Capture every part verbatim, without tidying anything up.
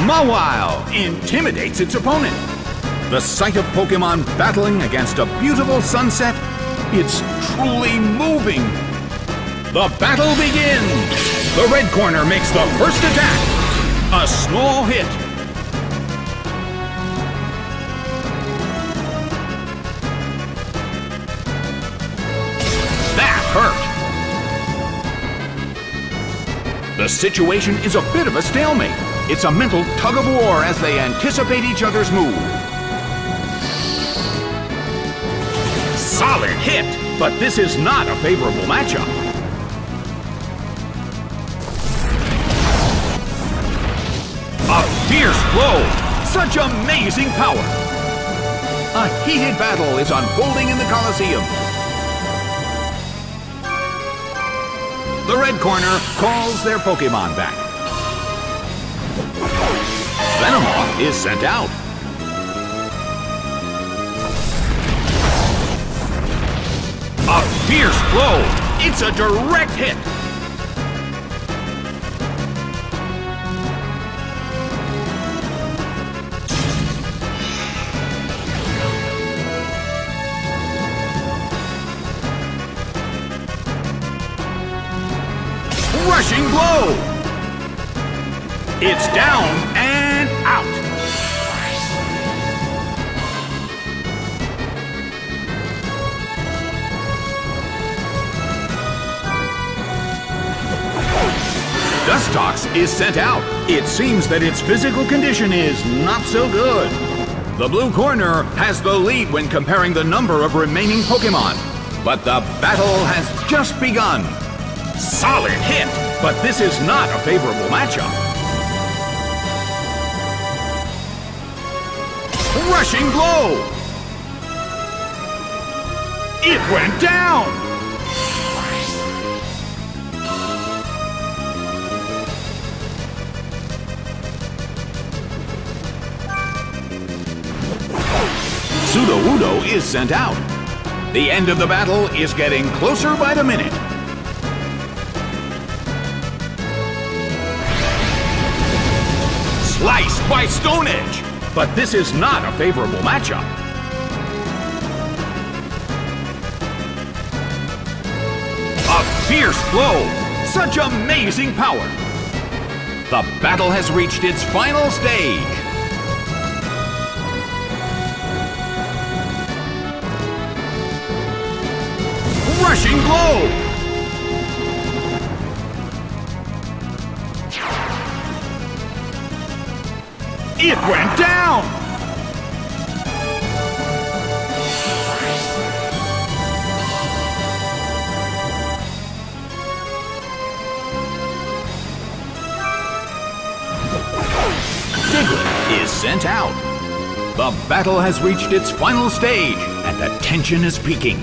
Mawile intimidates its opponent. The sight of Pokémon battling against a beautiful sunset, it's truly moving. The battle begins. The red corner makes the first attack. A small hit. That hurt. The situation is a bit of a stalemate. It's a mental tug-of-war as they anticipate each other's move. Solid hit, but this is not a favorable matchup. A fierce blow! Such amazing power! A heated battle is unfolding in the Colosseum. The red corner calls their Pokémon back. Venomoth is sent out. A fierce blow! It's a direct hit! Crushing blow! It's down and out. Dustox is sent out. It seems that its physical condition is not so good. The blue corner has the lead when comparing the number of remaining Pokémon, but the battle has just begun. Solid hit, but this is not a favorable matchup. Crushing blow! It went down! Pseudo Udo is sent out. The end of the battle is getting closer by the minute. Sliced by Stone Edge! But this is not a favorable matchup. A fierce blow! Such amazing power! The battle has reached its final stage. Rushing blow! It went down! Diglett is sent out. The battle has reached its final stage, and the tension is peaking.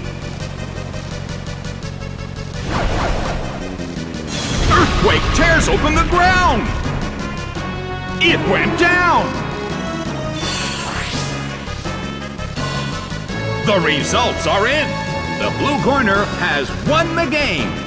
Earthquake tears open the ground! It went down! The results are in! The blue corner has won the game!